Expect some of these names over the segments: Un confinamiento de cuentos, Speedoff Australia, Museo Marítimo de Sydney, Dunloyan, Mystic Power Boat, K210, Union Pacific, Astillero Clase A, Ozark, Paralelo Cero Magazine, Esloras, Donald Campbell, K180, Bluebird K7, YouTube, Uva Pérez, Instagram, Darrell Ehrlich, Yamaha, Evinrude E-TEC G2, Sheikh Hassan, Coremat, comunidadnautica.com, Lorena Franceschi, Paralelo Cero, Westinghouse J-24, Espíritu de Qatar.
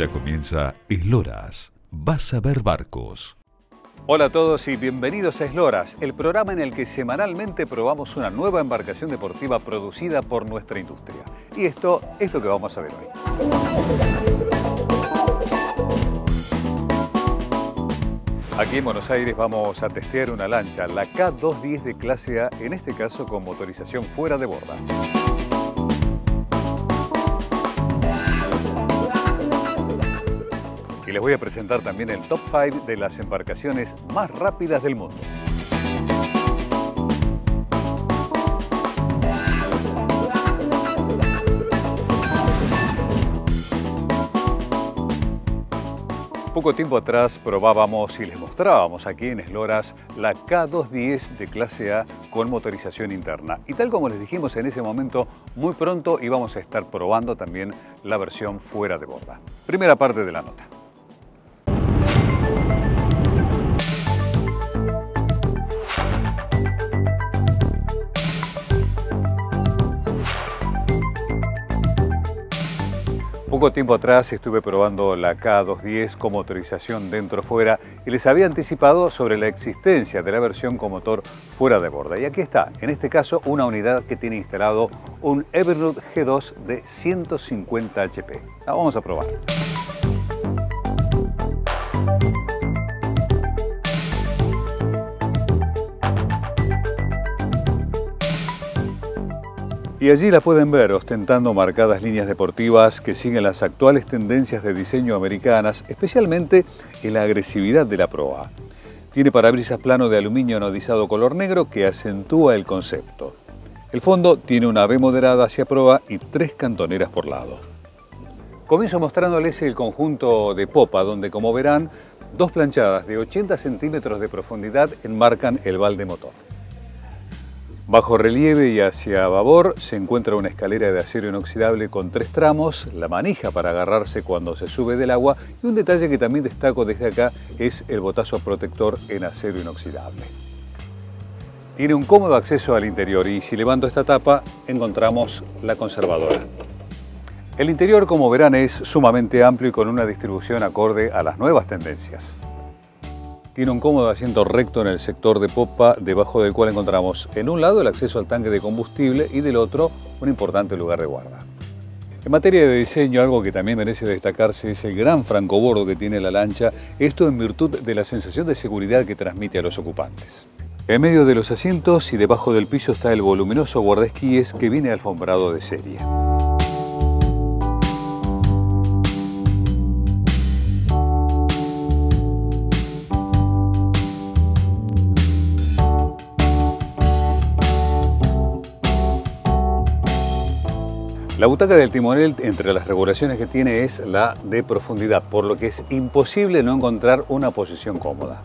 Ya comienza Esloras, vas a ver barcos. Hola a todos y bienvenidos a Esloras, el programa en el que semanalmente probamos una nueva embarcación deportiva producida por nuestra industria. Y esto es lo que vamos a ver hoy. Aquí en Buenos Aires vamos a testear una lancha, la K210 de clase A, en este caso con motorización fuera de borda. Y les voy a presentar también el Top 5 de las embarcaciones más rápidas del mundo. Poco tiempo atrás probábamos y les mostrábamos aquí en Esloras la K210 de clase A con motorización interna. Y tal como les dijimos en ese momento, muy pronto íbamos a estar probando también la versión fuera de borda. Primera parte de la nota. Poco tiempo atrás estuve probando la K210 con motorización dentro-fuera y les había anticipado sobre la existencia de la versión con motor fuera de borda. Y aquí está, en este caso, una unidad que tiene instalado un Evinrude G2 de 150 HP. La vamos a probar. Y allí la pueden ver ostentando marcadas líneas deportivas que siguen las actuales tendencias de diseño americanas, especialmente en la agresividad de la proa. Tiene parabrisas plano de aluminio anodizado color negro que acentúa el concepto. El fondo tiene una V moderada hacia proa y 3 cantoneras por lado. Comienzo mostrándoles el conjunto de popa, donde como verán, 2 planchadas de 80 centímetros de profundidad enmarcan el balde motor. Bajo relieve y hacia babor se encuentra una escalera de acero inoxidable con 3 tramos, la manija para agarrarse cuando se sube del agua y un detalle que también destaco desde acá es el botazo protector en acero inoxidable. Tiene un cómodo acceso al interior y si levanto esta tapa encontramos la conservadora. El interior, como verán, es sumamente amplio y con una distribución acorde a las nuevas tendencias. Tiene un cómodo asiento recto en el sector de popa, debajo del cual encontramos en un lado el acceso al tanque de combustible y del otro un importante lugar de guarda. En materia de diseño, algo que también merece destacarse es el gran francobordo que tiene la lancha, esto en virtud de la sensación de seguridad que transmite a los ocupantes. En medio de los asientos y debajo del piso está el voluminoso guardaesquíes que viene alfombrado de serie. La butaca del timonel, entre las regulaciones que tiene, es la de profundidad, por lo que es imposible no encontrar una posición cómoda.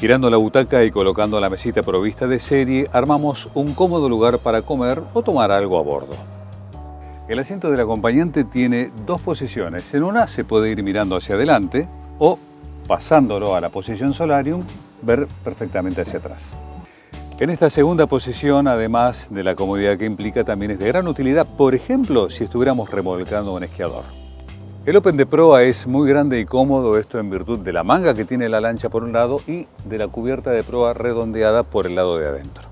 Girando la butaca y colocando la mesita provista de serie, armamos un cómodo lugar para comer o tomar algo a bordo. El asiento del acompañante tiene 2 posiciones. En una se puede ir mirando hacia adelante o, pasándolo a la posición solarium, ver perfectamente hacia atrás. En esta segunda posición, además de la comodidad que implica, también es de gran utilidad, por ejemplo, si estuviéramos remolcando un esquiador. El open de proa es muy grande y cómodo, esto en virtud de la manga que tiene la lancha por un lado y de la cubierta de proa redondeada por el lado de adentro.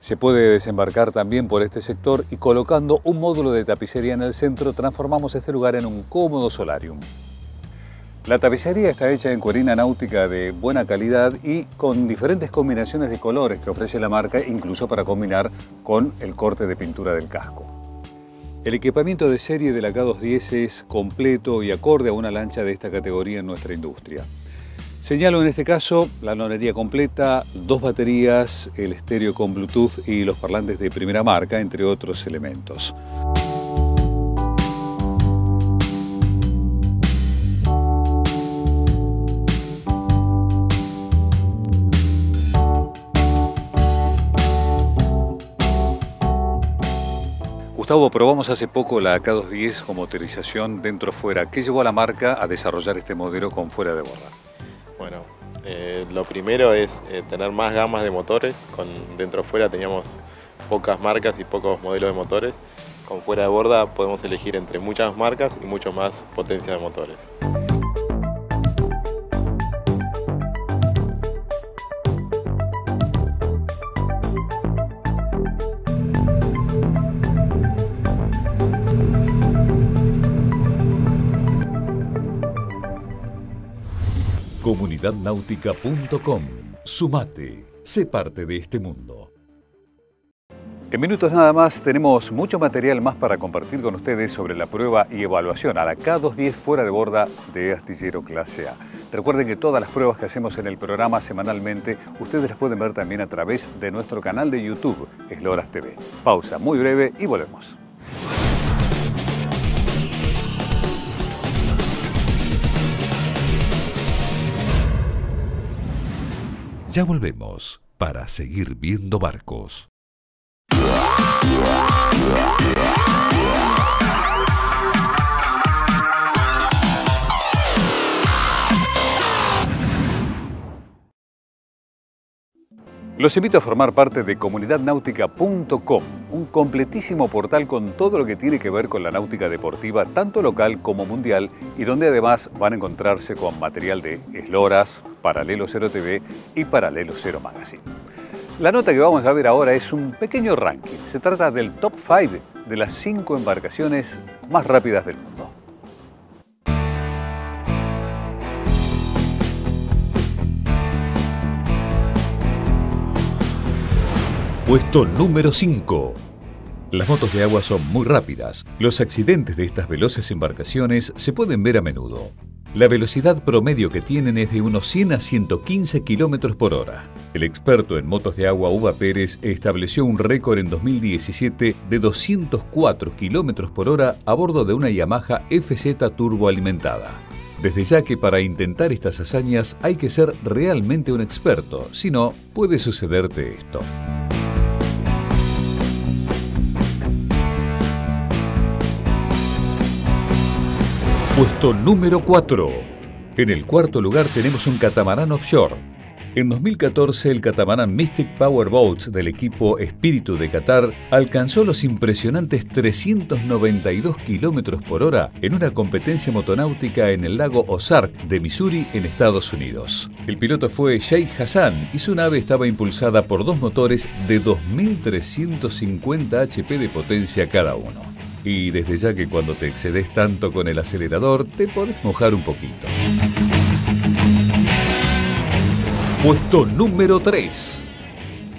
Se puede desembarcar también por este sector y colocando un módulo de tapicería en el centro, transformamos este lugar en un cómodo solarium. La tapicería está hecha en cuerina náutica de buena calidad y con diferentes combinaciones de colores que ofrece la marca, incluso para combinar con el corte de pintura del casco. El equipamiento de serie de la K210 es completo y acorde a una lancha de esta categoría en nuestra industria. Señalo en este caso la lonería completa, 2 baterías, el estéreo con Bluetooth y los parlantes de primera marca, entre otros elementos. Gustavo, probamos hace poco la K210 con motorización dentro-fuera. ¿Qué llevó a la marca a desarrollar este modelo con fuera de borda? Bueno, lo primero es tener más gamas de motores. Con dentro-fuera teníamos pocas marcas y pocos modelos de motores. Con fuera de borda podemos elegir entre muchas marcas y mucho más potencia de motores. comunidadnautica.com. Sumate, sé parte de este mundo. En minutos nada más tenemos mucho material más para compartir con ustedes sobre la prueba y evaluación a la K210 fuera de borda de Astillero Clase A. Recuerden que todas las pruebas que hacemos en el programa semanalmente, ustedes las pueden ver también a través de nuestro canal de YouTube, Esloras TV. Pausa muy breve y volvemos. Ya volvemos para seguir viendo barcos. Los invito a formar parte de comunidadnautica.com, un completísimo portal con todo lo que tiene que ver con la náutica deportiva, tanto local como mundial, y donde además van a encontrarse con material de Esloras, Paralelo Cero TV y Paralelo Cero Magazine. La nota que vamos a ver ahora es un pequeño ranking. Se trata del Top 5 de las 5 embarcaciones más rápidas del mundo. Puesto número 5. Las motos de agua son muy rápidas. Los accidentes de estas veloces embarcaciones se pueden ver a menudo. La velocidad promedio que tienen es de unos 100 a 115 km por hora. El experto en motos de agua Uva Pérez estableció un récord en 2017 de 204 km por hora a bordo de una Yamaha FZ turboalimentada. Desde ya que para intentar estas hazañas hay que ser realmente un experto, si no, puede sucederte esto. Puesto número 4. En el cuarto lugar tenemos un catamarán offshore. En 2014, el catamarán Mystic Power Boat del equipo Espíritu de Qatar alcanzó los impresionantes 392 km por hora en una competencia motonáutica en el lago Ozark de Missouri, en Estados Unidos. El piloto fue Sheikh Hassan y su nave estaba impulsada por dos motores de 2.350 HP de potencia cada uno. Y desde ya que cuando te excedes tanto con el acelerador, te podés mojar un poquito. Puesto número 3.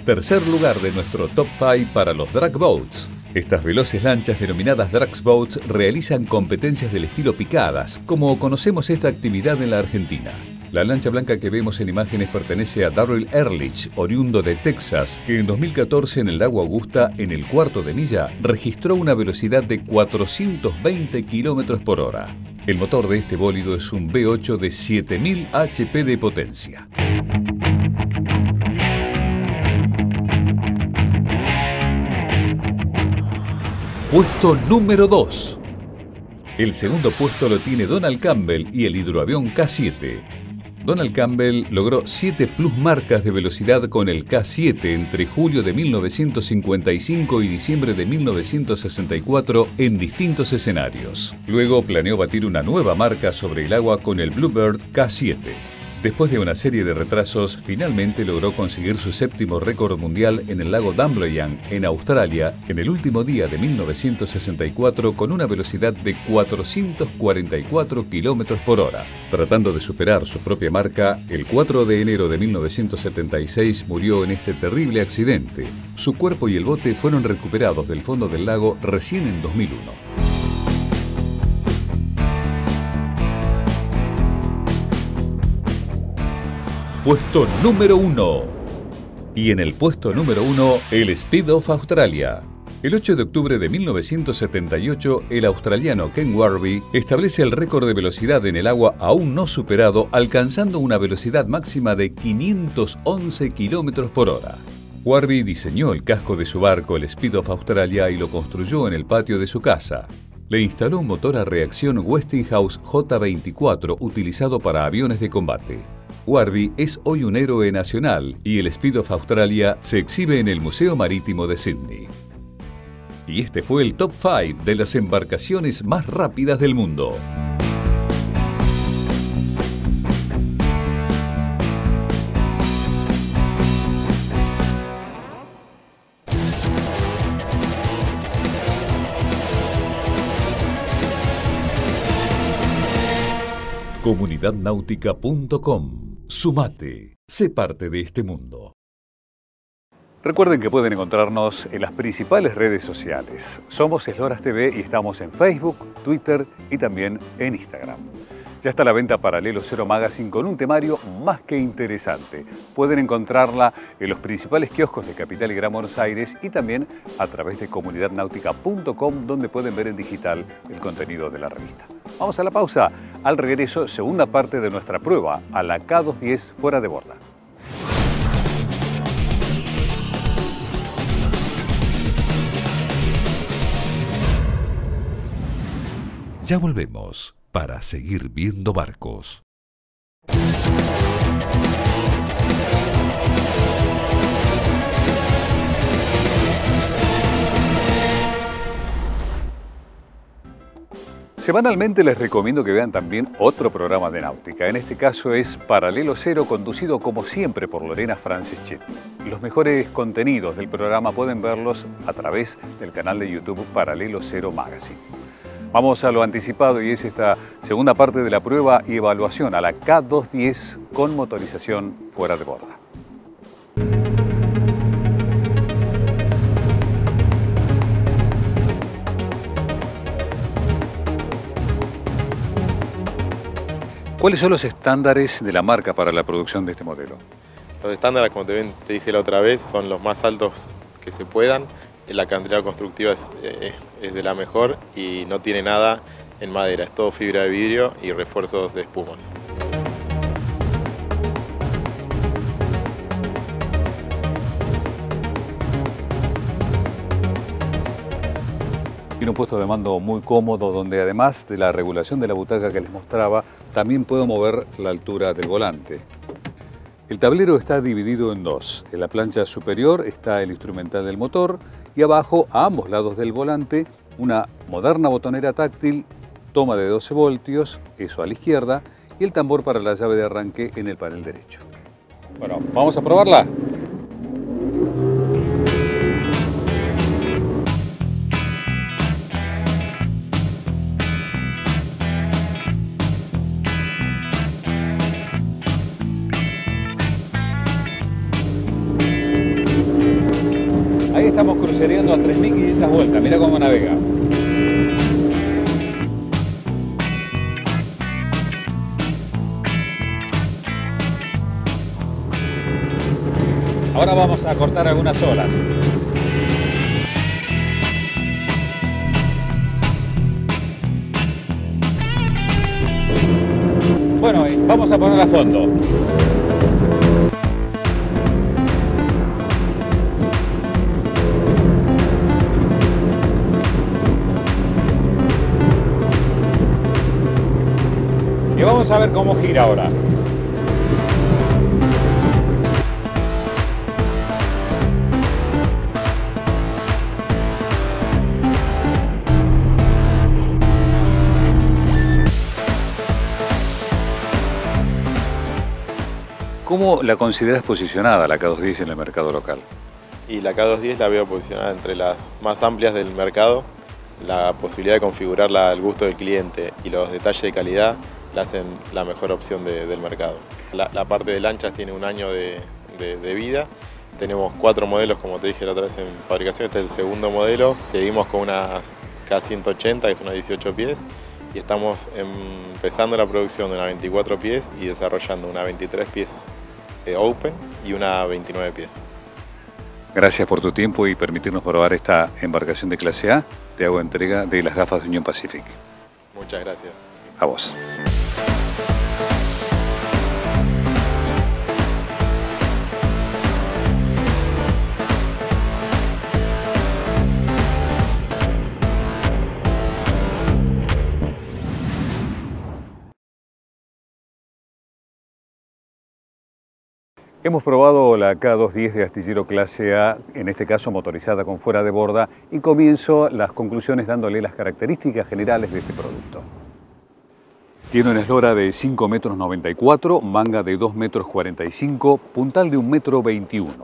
Tercer lugar de nuestro Top 5 para los drag boats. Estas veloces lanchas denominadas drag boats realizan competencias del estilo picadas, como conocemos esta actividad en la Argentina. La lancha blanca que vemos en imágenes pertenece a Darrell Ehrlich, oriundo de Texas, que en 2014 en el lago Augusta, en el cuarto de milla, registró una velocidad de 420 km por hora. El motor de este bólido es un V8 de 7000 HP de potencia. Puesto número 2. El segundo puesto lo tiene Donald Campbell y el hidroavión K7. Donald Campbell logró 7 plus marcas de velocidad con el K7 entre julio de 1955 y diciembre de 1964 en distintos escenarios. Luego planeó batir una nueva marca sobre el agua con el Bluebird K7. Después de una serie de retrasos, finalmente logró conseguir su séptimo récord mundial en el lago Dunloyan, en Australia, en el último día de 1964 con una velocidad de 444 km por hora. Tratando de superar su propia marca, el 4 de enero de 1976 murió en este terrible accidente. Su cuerpo y el bote fueron recuperados del fondo del lago recién en 2001. Puesto número 1. Y en el puesto número 1, el Speedoff Australia. El 8 de octubre de 1978, el australiano Ken Warby establece el récord de velocidad en el agua aún no superado, alcanzando una velocidad máxima de 511 km por hora. Warby diseñó el casco de su barco, el Speedoff Australia, y lo construyó en el patio de su casa. Le instaló un motor a reacción Westinghouse J-24 utilizado para aviones de combate. Warby es hoy un héroe nacional y el Speedoff Australia se exhibe en el Museo Marítimo de Sydney. y este fue el Top 5 de las embarcaciones más rápidas del mundo. comunidadnautica.com. Sumate, sé parte de este mundo. Recuerden que pueden encontrarnos en las principales redes sociales. Somos Esloras TV y estamos en Facebook, Twitter y también en Instagram. Ya está a la venta Paralelo Cero Magazine con un temario más que interesante. Pueden encontrarla en los principales kioscos de Capital y Gran Buenos Aires y también a través de comunidadnautica.com, donde pueden ver en digital el contenido de la revista. Vamos a la pausa. Al regreso, segunda parte de nuestra prueba a la K210 fuera de borda. Ya volvemos para seguir viendo barcos. Semanalmente les recomiendo que vean también otro programa de náutica. En este caso es Paralelo Cero, conducido como siempre por Lorena Franceschi. Los mejores contenidos del programa pueden verlos a través del canal de YouTube Paralelo Cero Magazine. Vamos a lo anticipado y es esta segunda parte de la prueba y evaluación a la K210 con motorización fuera de borda. ¿Cuáles son los estándares de la marca para la producción de este modelo? Los estándares, como te dije la otra vez, son los más altos que se puedan. La cantidad constructiva es de la mejor y no tiene nada en madera, es todo fibra de vidrio y refuerzos de espumas. Tiene un puesto de mando muy cómodo donde además de la regulación de la butaca que les mostraba, también puedo mover la altura del volante. El tablero está dividido en dos. En la plancha superior está el instrumental del motor y abajo, a ambos lados del volante, una moderna botonera táctil, toma de 12 voltios, eso a la izquierda, y el tambor para la llave de arranque en el panel derecho. Bueno, ¿vamos a probarla? Estamos crucereando a 3.500 vueltas, mira cómo navega. Ahora vamos a cortar algunas olas. Bueno, vamos a poner a fondo. Vamos a ver cómo gira ahora. ¿Cómo la consideras posicionada la K210 en el mercado local? Y la K210 la veo posicionada entre las más amplias del mercado. La posibilidad de configurarla al gusto del cliente y los detalles de calidad hacen la mejor opción del mercado. La parte de lanchas tiene un año de vida. Tenemos 4 modelos, como te dije la otra vez, en fabricación. Este es el segundo modelo. Seguimos con una K180, que es una 18 pies. Y estamos empezando la producción de una 24 pies y desarrollando una 23 pies open y una 29 pies. Gracias por tu tiempo y permitirnos probar esta embarcación de clase A. Te hago entrega de las gafas de Union Pacific. Muchas gracias. A vos. Hemos probado la K210 de Astillero Clase A, en este caso motorizada con fuera de borda, y comienzo las conclusiones dándole las características generales de este producto. Tiene una eslora de 5,94 metros, manga de 2,45 metros, puntal de 1,21 metros,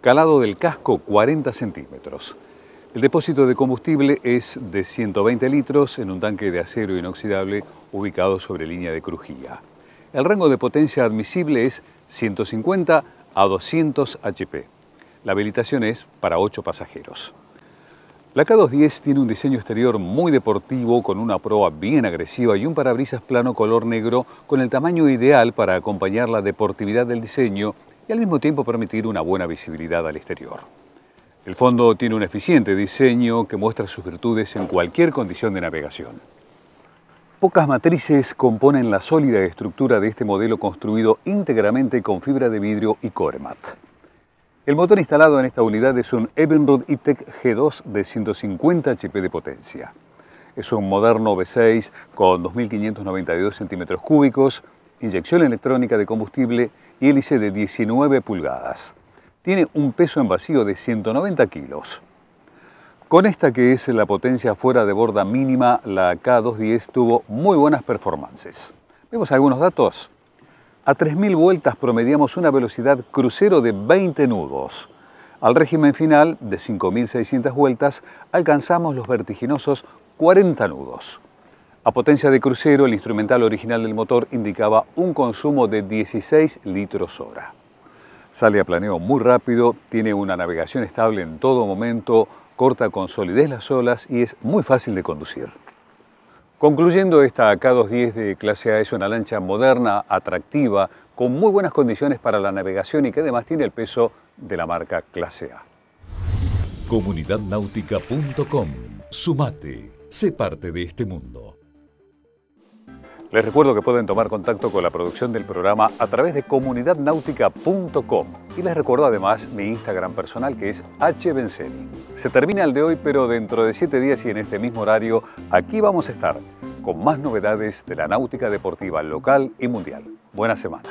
calado del casco 40 centímetros. El depósito de combustible es de 120 litros en un tanque de acero inoxidable ubicado sobre línea de crujía. El rango de potencia admisible es 150 a 200 HP. La habilitación es para 8 pasajeros. La K210 tiene un diseño exterior muy deportivo con una proa bien agresiva y un parabrisas plano color negro con el tamaño ideal para acompañar la deportividad del diseño y al mismo tiempo permitir una buena visibilidad al exterior. El fondo tiene un eficiente diseño que muestra sus virtudes en cualquier condición de navegación. Pocas matrices componen la sólida estructura de este modelo construido íntegramente con fibra de vidrio y coremat. El motor instalado en esta unidad es un Evinrude E-TEC G2 de 150 HP de potencia. Es un moderno V6 con 2.592 centímetros cúbicos, inyección electrónica de combustible y hélice de 19 pulgadas. Tiene un peso en vacío de 190 kilos. Con esta que es la potencia fuera de borda mínima, la K210 tuvo muy buenas performances. Vemos algunos datos. A 3.000 vueltas promediamos una velocidad crucero de 20 nudos. Al régimen final, de 5.600 vueltas, alcanzamos los vertiginosos 40 nudos. A potencia de crucero, el instrumental original del motor indicaba un consumo de 16 litros hora. Sale a planeo muy rápido, tiene una navegación estable en todo momento, corta con solidez las olas y es muy fácil de conducir. Concluyendo, esta K210 de clase A es una lancha moderna, atractiva, con muy buenas condiciones para la navegación y que además tiene el peso de la marca clase A. comunidadnautica.com. Sumate, sé parte de este mundo. Les recuerdo que pueden tomar contacto con la producción del programa a través de comunidadnautica.com y les recuerdo además mi Instagram personal, que es hbenceni. Se termina el de hoy, pero dentro de 7 días y en este mismo horario, aquí vamos a estar con más novedades de la náutica deportiva local y mundial. Buena semana.